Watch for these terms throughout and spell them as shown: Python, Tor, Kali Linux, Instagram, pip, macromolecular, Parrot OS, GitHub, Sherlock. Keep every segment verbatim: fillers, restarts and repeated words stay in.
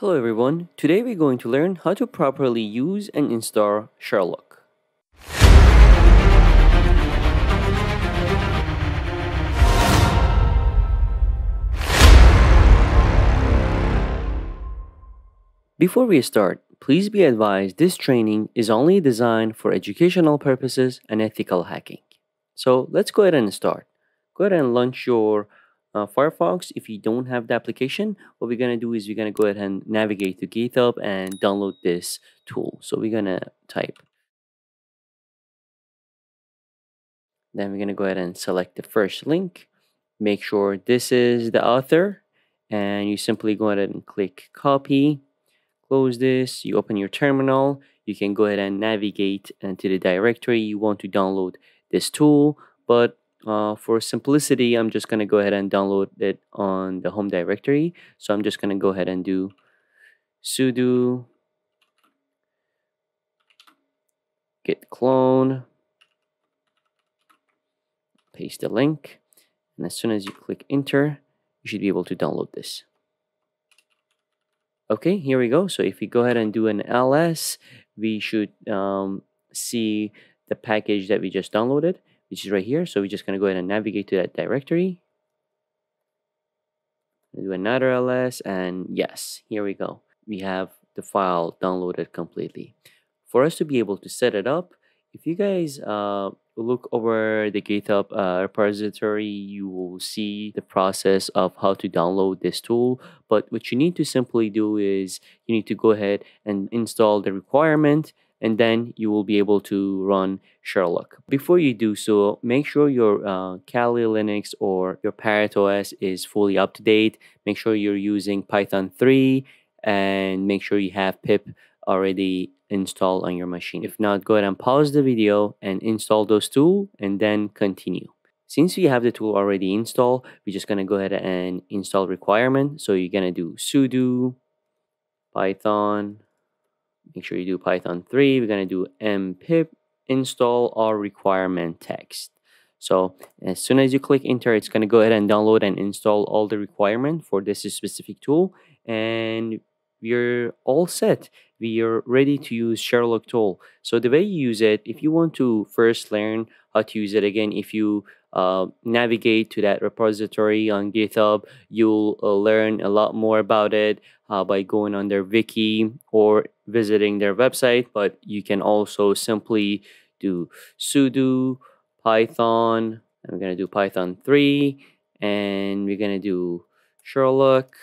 Hello everyone, today we're going to learn how to properly use and install Sherlock. Before we start, please be advised this training is only designed for educational purposes and ethical hacking. So let's go ahead and start. Go ahead and launch your Uh, Firefox if you don't have the application. What we're gonna do is we're gonna go ahead and navigate to GitHub and download this tool. So we're gonna type, then we're gonna go ahead and select the first link, make sure this is the author, and you simply go ahead and click copy, close this, you open your terminal, you can go ahead and navigate into the directory you want to download this tool, but Uh, for simplicity, I'm just going to go ahead and download it on the home directory. So I'm just going to go ahead and do sudo git clone, paste the link, and as soon as you click enter, you should be able to download this. Okay, here we go. So if we go ahead and do an ls, we should um, see the package that we just downloaded, which is right here. So we're just going to go ahead and navigate to that directory. Do another ls, and yes, here we go. We have the file downloaded completely. For us to be able to set it up, if you guys uh, look over the GitHub uh, repository, you will see the process of how to download this tool. But what you need to simply do is you need to go ahead and install the requirement, and then you will be able to run Sherlock. Before you do so, make sure your uh, Kali Linux or your Parrot O S is fully up to date. Make sure you're using Python three, and make sure you have pip already installed on your machine. If not, go ahead and pause the video and install those tools, and then continue. Since we have the tool already installed, we're just gonna go ahead and install requirement. So you're gonna do sudo python, make sure you do Python three. We're going to do mpip install our requirement text. So as soon as you click enter, it's going to go ahead and download and install all the requirement for this specific tool. And we're all set. We are ready to use Sherlock tool. So the way you use it, if you want to first learn how to use it again, if you uh, navigate to that repository on GitHub, you'll uh, learn a lot more about it uh, by going on their wiki or visiting their website. But you can also simply do sudo python, I'm going to do Python three, and we're going to do Sherlock,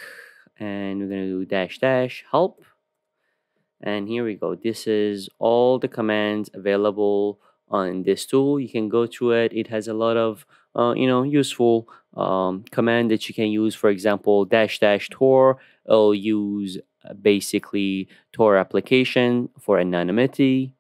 and we're going to do dash dash help. And here we go. This is all the commands available on this tool. You can go through it. It has a lot of uh, you know, useful um, command that you can use. For example, dash dash Tor. It'll use basically Tor application for anonymity,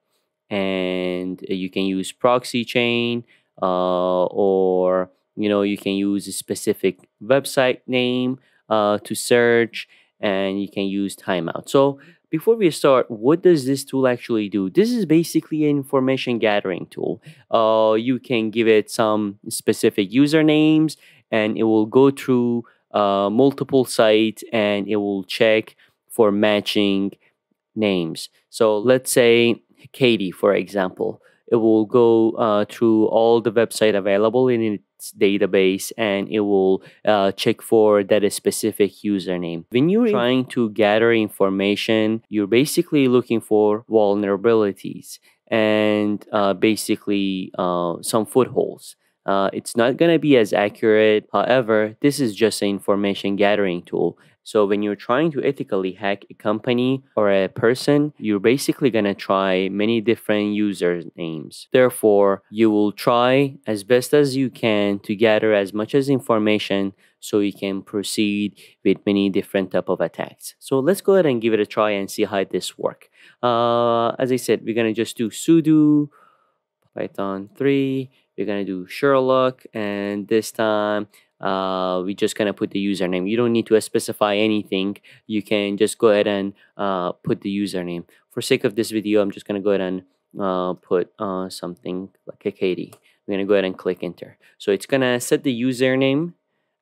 and you can use proxy chain, uh, or you know, you can use a specific website name uh, to search, and you can use timeout. So before we start, what does this tool actually do? This is basically an information gathering tool. Uh, you can give it some specific usernames, and it will go through uh, multiple sites, and it will check for matching names. So let's say Katie, for example. It will go uh, through all the website available in its database, and it will uh, check for that specific username. When you're trying to gather information, you're basically looking for vulnerabilities and uh, basically uh, some footholds. Uh, it's not going to be as accurate. However, this is just an information gathering tool. So when you're trying to ethically hack a company or a person, you're basically going to try many different usernames. Therefore, you will try as best as you can to gather as much as information so you can proceed with many different type of attacks. So let's go ahead and give it a try and see how this works. Uh, as I said, we're going to just do sudo Python three. We're going to do Sherlock, and this time uh, we're just going to put the username. You don't need to specify anything. You can just go ahead and uh, put the username. For sake of this video, I'm just going to go ahead and uh, put uh, something like Hecate. We're going to go ahead and click enter. So it's going to set the username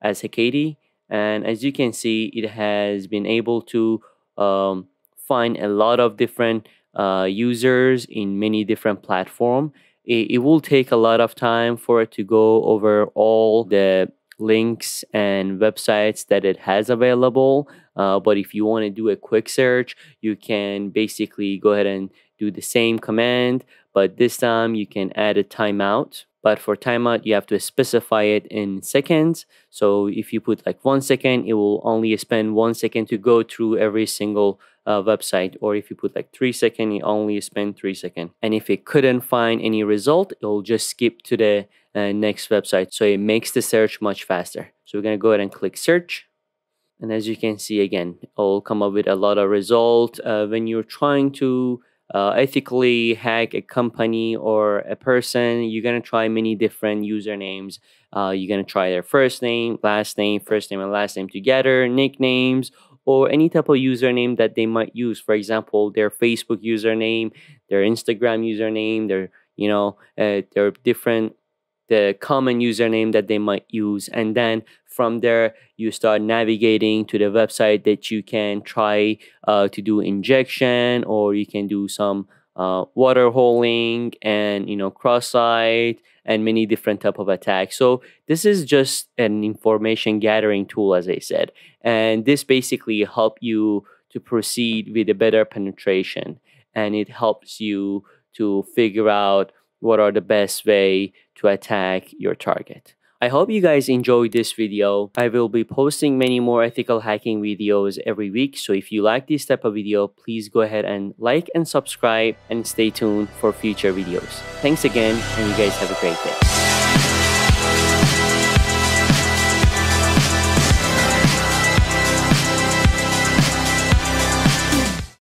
as Hecate, and as you can see, it has been able to um, find a lot of different uh, users in many different platforms. It, it will take a lot of time for it to go over all the links and websites that it has available. Uh, but if you want to do a quick search, you can basically go ahead and do the same command, but this time you can add a timeout. But for timeout, you have to specify it in seconds. So if you put like one second, it will only spend one second to go through every single uh, website. Or if you put like three seconds, it only spend three seconds. And if it couldn't find any result, it will just skip to the uh, next website. So it makes the search much faster. So we're gonna go ahead and click search. And as you can see, again, it'll come up with a lot of result. Uh, when you're trying to Uh, ethically hack a company or a person, you're gonna try many different usernames. Uh, you're gonna try their first name, last name, first name and last name together, nicknames, or any type of username that they might use. For example, their Facebook username, their Instagram username, their you know uh, their different the common username that they might use. And then from there, you start navigating to the website that you can try uh, to do injection, or you can do some uh, water holing and you know cross-site and many different type of attacks. So this is just an information gathering tool, as I said, and this basically help you to proceed with a better penetration, and it helps you to figure out what are the best way to attack your target. I hope you guys enjoyed this video. I will be posting many more ethical hacking videos every week. So if you like this type of video, please go ahead and like and subscribe, and stay tuned for future videos. Thanks again, and you guys have a great day.